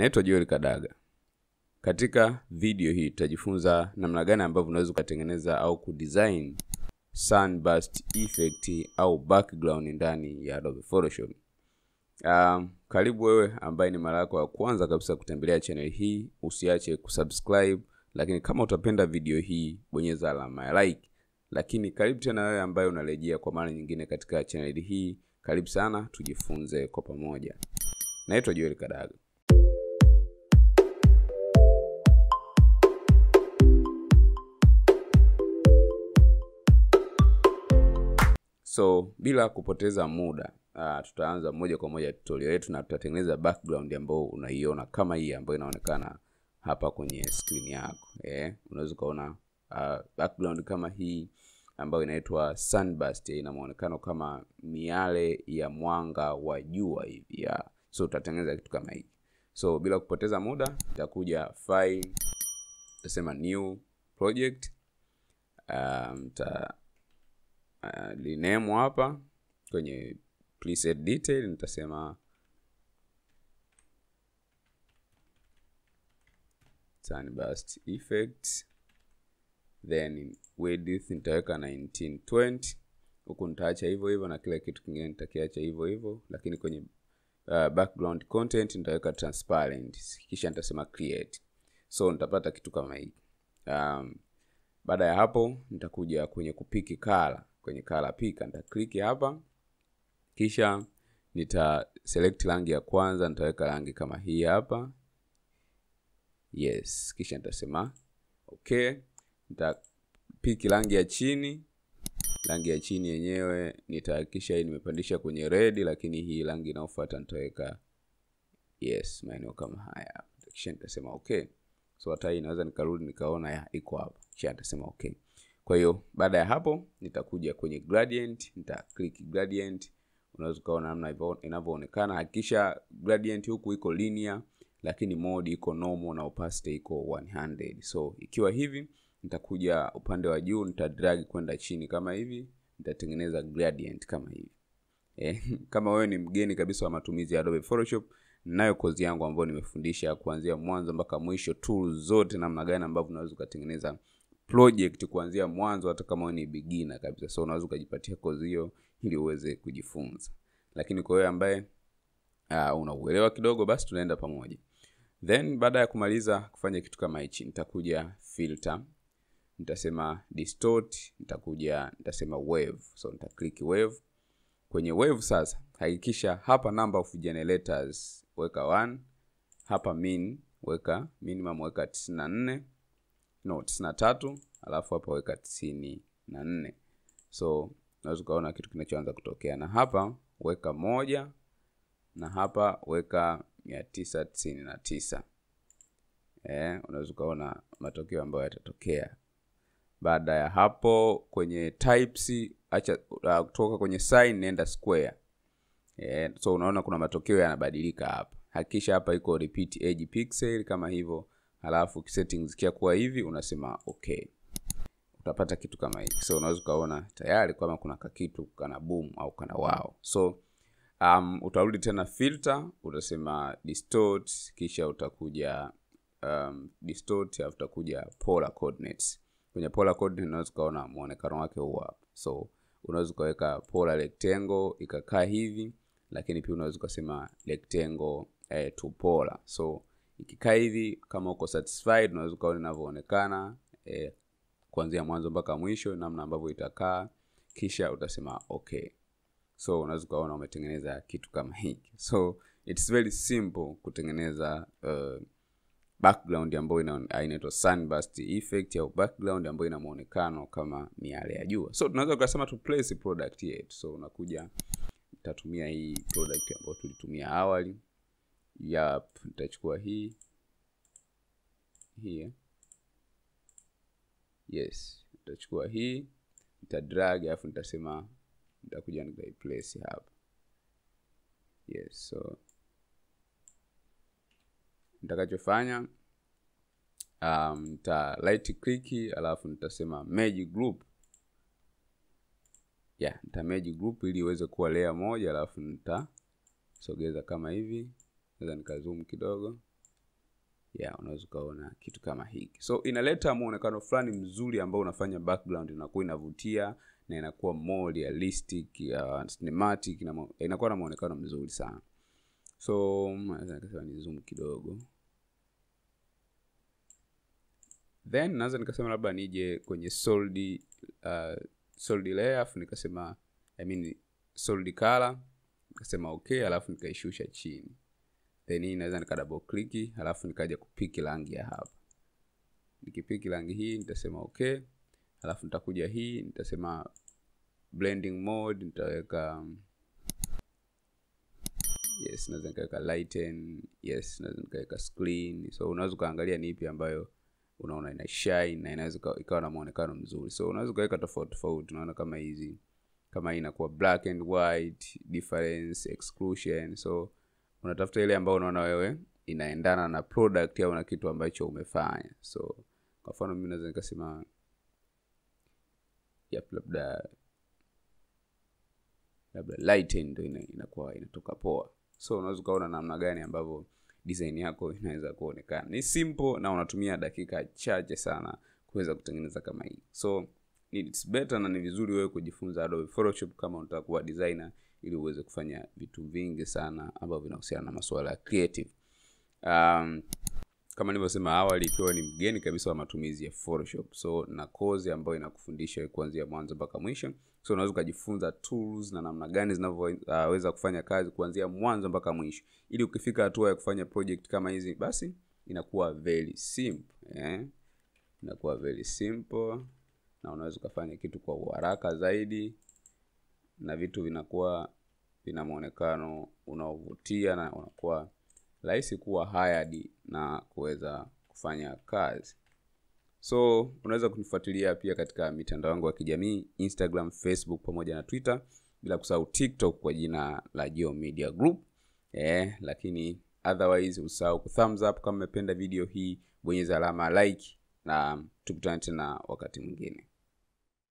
Naitwa Joel Kadaga. Katika video hii tutajifunza namna gani ambavyo unaweza kutengeneza au kudesign sunburst effect au background ndani ya Adobe Photoshop. Karibu wewe ambaye ni mara yako ya kwanza kabisa kutembelea channel hii, usiache kusubscribe, lakini kama utapenda video hii bonyeza alama ya like. Lakini karibu tena wewe ambaye unarejea kwa mara nyingine katika channel hii, karibu sana, tujifunze kwa pamoja. Naitwa Joel Kadaga. So, bila kupoteza muda, tutaanza moja kwa moja tutorial yetu na tutatengeneza background ambayo unaiona kama hii ambayo inaonekana hapa kwenye screen yako. Unaweza kuona background kama hii ambayo inaitwa sunburst, ina muonekano kama miale ya mwanga wa jua hivi. So tutatengeneza kitu kama hiki. So bila kupoteza muda, nitakuja file, tutasema new project, linemu hapa kwenye preset detail nitasema sunburst effect, then width nitaweka 1920, huku nitaacha hivyo hivyo na kila kitu kingine nitakiacha hivyo hivyo, lakini kwenye background content nitaweka transparent, kisha nitasema create. So nitapata kitu kama hiki. Baada ya hapo nitakuja kwenye kupiki color. Kwenye color picker nitakliki hapa, kisha nita select rangi ya kwanza, nitaweka rangi kama hii hapa, yes, kisha nitasema okay. Nitapiki rangi ya chini. Rangi ya chini yenyewe nitahakisha hii nimepandisha kwenye red, lakini hii rangi inayofuata nitaweka yes maeneo kama haya, kisha nitasema okay. So hata hii inaweza nikarudi nikaona ya iko hapa, kisha nitasema okay. Kwa hiyo baada ya hapo nitakuja kwenye gradient, nitaklik gradient. Unaweza kuona namna inavyoonekana. Hakisha gradient huku iko linear, lakini mode iko normal na opacity iko 100. So ikiwa hivi, nitakuja upande wa juu, nitadrag kwenda chini kama hivi, nitatengeneza gradient kama hivi. Kama wewe ni mgeni kabisa wa matumizi ya Adobe Photoshop, nayo kozi yangu ambayo nimefundisha kuanzia mwanzo mpaka mwisho tools zote namna gani ambavyo unaweza kutengeneza project kuanzia mwanzo hata kama wewe ni beginner kabisa. So unaweza kujipatia kozi hiyo ili uweze kujifunza. Lakini kwa wewe ambaye unauelewa kidogo, basi tunaenda pamoja. Then baada ya kumaliza kufanya kitu kama hichi, nitakuja filter, nitasema distort, nitasema wave. So nitaklik wave. Kwenye wave sasa hakikisha hapa number of generators weka 1, hapa min weka minimum weka 94. No, 93, alafu hapa weka 94. So unaweza kuona kitu kinachoanza kutokea, na hapa weka 1 na hapa weka 999. Unaweza kuona matokeo ambayo yatatokea. Baada ya hapo kwenye types acha kutoka kwenye sign nenda square. So unaona kuna matokeo yanabadilika hapa. Hakisha hapa iko repeat edge pixel kama hivyo. Alafu settings kia kuwa hivi unasema okay. Utapata kitu kama hiki. So unaweza kaona tayari kama kuna kakitu kana boom au kana wow. So utarudi tena filter, utasema distort, kisha utakuja distort, alafu utakuja polar coordinates. Kwenye polar coordinates unaweza kaona muonekano wake huu hapa. So unaweza kaweka polar rectangle ikakaa hivi, lakini pia unaweza kusema rectangle to polar. So ikikaa hivi kama uko satisfied, unaweza kaona inavyoonekana kuanzia mwanzo mpaka mwisho namna ambavyo itakaa, kisha utasema okay. So unaweza kaona umetengeneza kitu kama hiki. So it's very simple kutengeneza background ambayo inaitwa sunburst effect au background ambayo ina muonekano kama miale ya jua. So tunaweza kusema to place product yetu. So unakuja utatumia hii product ambayo tulitumia awali. Nitachukua hii. Hii. Yes, nitachukua hii. Nitadrag alafu nitasema nitakuja ni place hapa. Yes, so nitakachofanya nita right click alafu nitasema merge group. Nita merge group ili iweze kuwa layer moja, alafu nitasogeza kama hivi. Naweza nikazoom kidogo. yeah, unaweza kuona kitu kama hiki. So inaleta muonekano fulani mzuri ambao unafanya background inakuwa inavutia na inakuwa more realistic, cinematic, inakuwa na muonekano mzuri sana. So naweza kusema ni zoom kidogo. Then naweza nikasema labda nije kwenye solid layer, afu nikasema solid color, nikasema okay, alafu nikaishusha chini. Then hii naweza nika double click, alafu nikaja kupiki rangi ya hapa. Nikipiki rangi hii nitasema okay, alafu nitakuja hii nitasema blending mode, nitaweka yes, naweza nikaweka lighten, yes, naweza nikaweka screen. So unaweza kaangalia ni ipi ambayo unaona ina shine na inaweza ikawa na muonekano mzuri. So unaweza kaweka tofauti, unaona kama hizi, kama hii inakuwa black and white, difference, exclusion. So unatafuta ile ambayo unaona wewe inaendana na product au na kitu ambacho umefanya. So kwa mfano mimi naweza nikasema labda lighten ndio inakuwa inatoka poa. So unaweza kaona namna gani ambavyo design yako inaweza kuonekana. Ni simple na unatumia dakika chache sana kuweza kutengeneza kama hii. So it's better na ni vizuri wewe kujifunza Adobe Photoshop kama unataka kuwa designer, ili uweze kufanya vitu vingi sana ambavyo vinahusiana na masuala ya creative. Kama nilivyosema awali, ikiwa ni mgeni kabisa wa matumizi ya Photoshop, so na kozi ambayo inakufundisha kuanzia mwanzo mpaka mwisho. So unaweza kujifunza tools na namna gani zinavyoweza kufanya kazi kuanzia mwanzo mpaka mwisho, ili ukifika hatua ya kufanya project kama hizi basi inakuwa very simple, inakuwa very simple na unaweza kufanya kitu kwa haraka zaidi na vitu vinakuwa vina muonekano unaovutia na unakuwa rahisi kuwa hired na kuweza kufanya kazi. So unaweza kunifuatilia pia katika mitandao yangu ya kijamii, Instagram, Facebook pamoja na Twitter, bila kusahau TikTok kwa jina la Joe Media Group. Lakini otherwise usahau thumbs up kama umependa video hii, bonyeza alama like na tukutane tena wakati mwingine.